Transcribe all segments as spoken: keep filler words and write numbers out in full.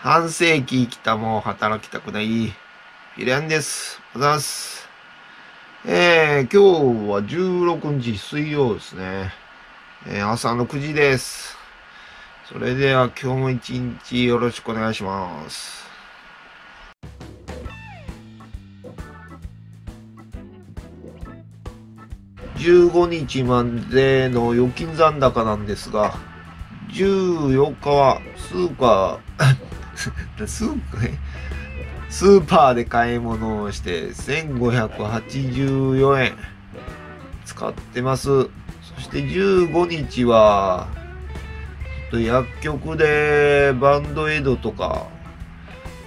半世紀生きたもう働きたくない。ヒレンです。おはようございます。えー、今日はじゅうろくにち水曜ですね。えー、朝のくじです。それでは今日も一日よろしくお願いします。じゅうごにちまでの預金残高なんですが、じゅうよっかはスーパー、スーパーで買い物をしてせんごひゃくはちじゅうよえん使ってます。そしてじゅうごにちはちょっと薬局でバンドエイドとか、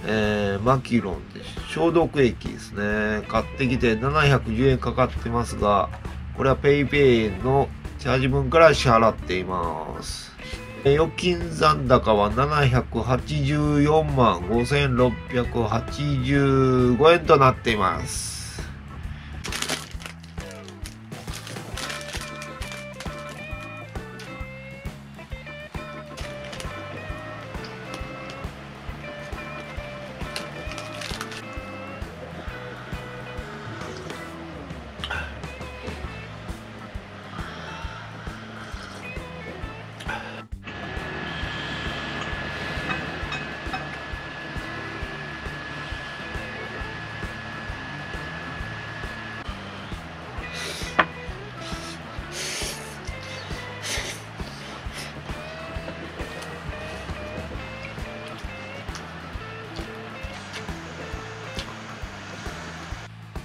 えー、マキロンで消毒液ですね買ってきてななひゃくじゅうえんかかってますが、これは ペイペイ のチャージ分から支払っています。預金残高はななひゃくはちじゅうよんまんごせんろっぴゃくはちじゅうごえんとなっています。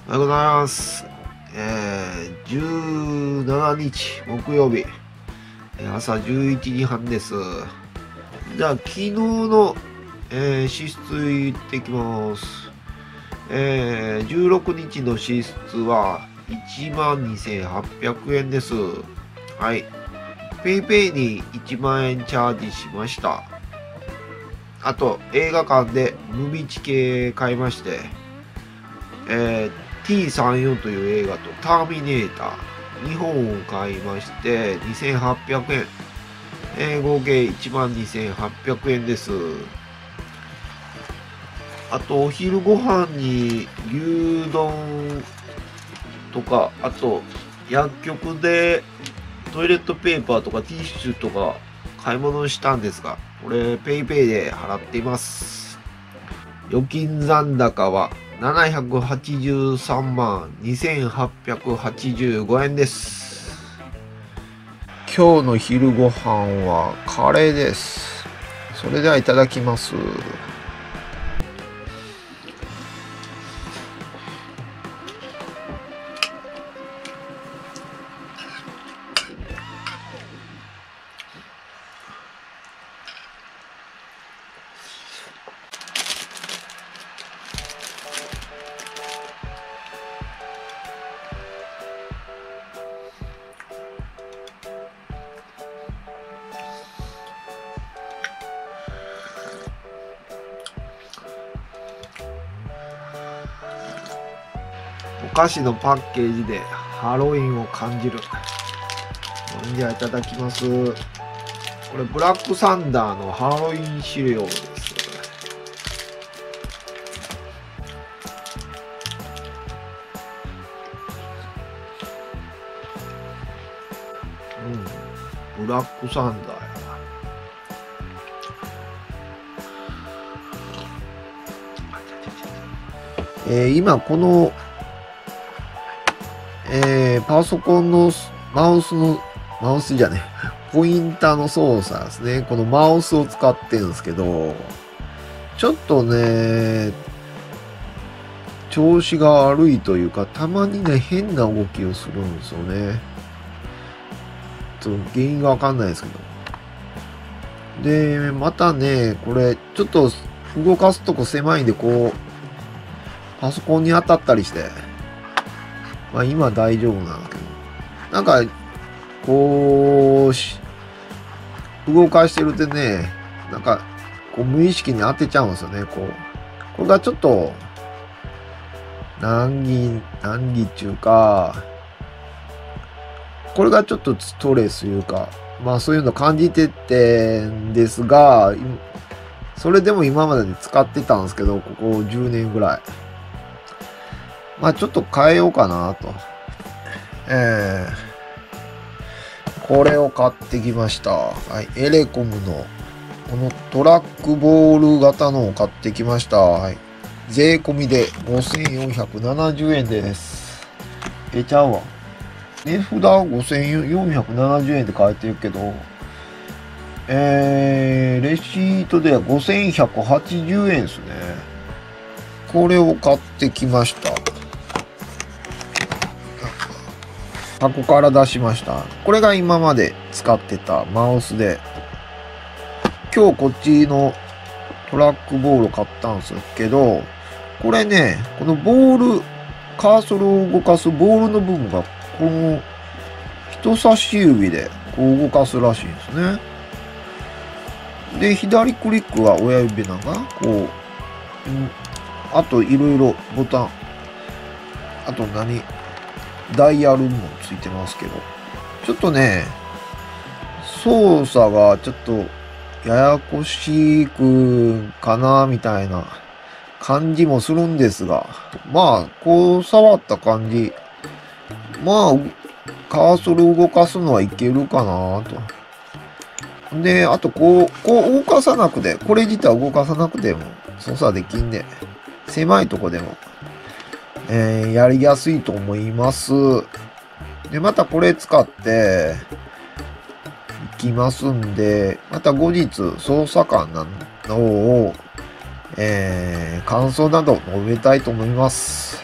おはようございます。えー、じゅうしちにち木曜日、朝じゅういちじはんです。じゃあ、昨日の、えー、支出いってきます。えー、じゅうろくにちの支出はいちまんにせんはっぴゃくえんです。はい。ペイペイにいちまんえんチャージしました。あと、映画館でムビチケ買いまして、えーティーさんじゅうよん という映画とターミネーターにほんを買いましてにせんはっぴゃくえん、えー、合計いちまんにせんはっぴゃくえんです。あとお昼ご飯に牛丼とか、あと薬局でトイレットペーパーとかティッシュとか買い物したんですが、これ ペイペイ で払っています。預金残高はななひゃくはちじゅうさんまんにせんはっぴゃくはちじゅうごえんです。今日の昼ご飯はカレーです。それではいただきます。お菓子のパッケージでハロウィンを感じる。それではいただきます。これブラックサンダーのハロウィン資料です。うん、ブラックサンダー。えー、今このえー、パソコンのマウスの、マウスじゃね、ポインターの操作ですね。このマウスを使ってるんですけど、ちょっとね、調子が悪いというか、たまにね、変な動きをするんですよね。ちょっと原因がわかんないですけど。で、またね、これ、ちょっと動かすとこ狭いんで、こう、パソコンに当たったりして、まあ今大丈夫なんだけど、なんか、こう、動かしてるってね、なんか、こう無意識に当てちゃうんですよね、こう。これがちょっと、難儀、難儀っていうか、これがちょっとストレスいうか、まあそういうの感じてってんですが、それでも今までに使ってたんですけど、ここじゅうねんぐらい。まあちょっと変えようかなと。えー、これを買ってきました。はい、エレコムのこのトラックボール型のを買ってきました。はい、税込みでごせんよんひゃくななじゅうえんです。えちゃうわ。値札ごせんよんひゃくななじゅうえんで買えてるけど、えー、レシートではごせんひゃくはちじゅうえんですね。これを買ってきました。箱から出しました。これが今まで使ってたマウスで、今日こっちのトラックボールを買ったんですけど、これね、このボール、カーソルを動かすボールの部分が、この人差し指でこう動かすらしいんですね。で、左クリックは親指なんか、こう、うん、あといろいろボタン、あと何、ダイヤルもついてますけど、ちょっとね、操作がちょっとややこしくかな、みたいな感じもするんですが、まあ、こう触った感じ、まあ、カーソル動かすのはいけるかなと。で、あとこう、こう動かさなくて、これ自体動かさなくても操作できんで、狭いとこでも、えー、やりやすいと思います。で、またこれ使って、いきますんで、また後日、操作感などを、えー、感想などを述べたいと思います。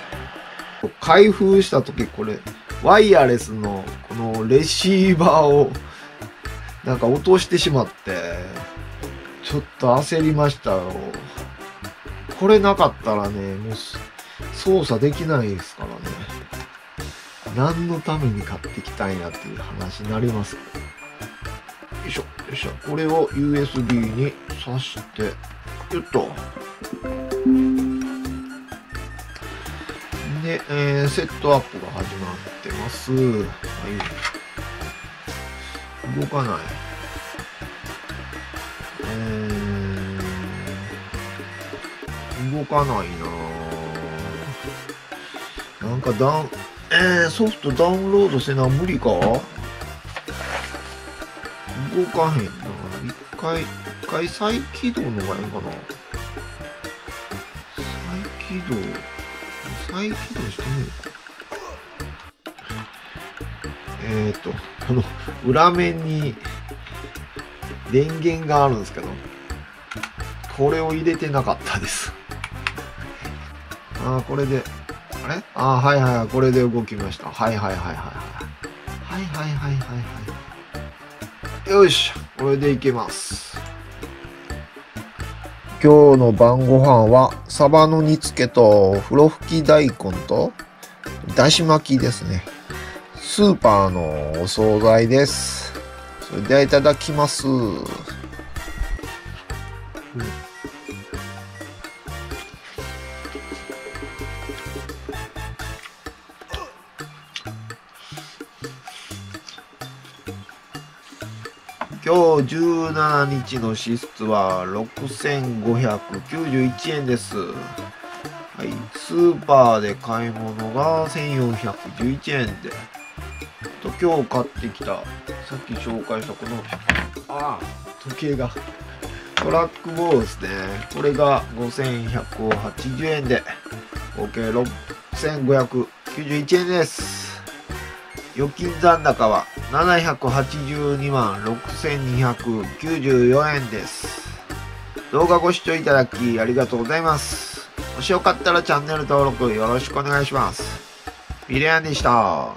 開封したとき、これ、ワイヤレスのこのレシーバーを、なんか落としてしまって、ちょっと焦りましたよ。これなかったらね、もう操作できないですからね。何のために買ってきたんやっていう話になります。よいしょ、よいしょ。これを ユーエスビー に挿して、よっと。で、えー、セットアップが始まってます。はい。動かない。えー、動かないな。なんかダウン、えー、ソフトダウンロードせな無理か。動かへんな。一回一回再起動のがいいかな。再起動、再起動してみるか。えっと、この裏面に電源があるんですけど、これを入れてなかったです。ああ、これで、あれああ、はいはいはい、これで動きました。はいはいはいはいはい。はいはいはいはい。よいしょ、これでいけます。今日の晩ご飯は、サバの煮付けと、ふろふき大根と、だし巻きですね。スーパーのお惣菜です。それではいただきます。うん、今日じゅうしちにちの支出はろくせんごひゃくきゅうじゅういちえんです。はい、スーパーで買い物がせんよんひゃくじゅういちえんで。今日買ってきた、さっき紹介したこの、ああ、時計が、トラックボールですね。これがごせんひゃくはちじゅうえんで、合計ろくせんごひゃくきゅうじゅういちえんです。預金残高はななひゃくはちじゅうにまんろくせんにひゃくきゅうじゅうよんえんです。動画ご視聴いただきありがとうございます。もしよかったらチャンネル登録よろしくお願いします。ミレアンでした。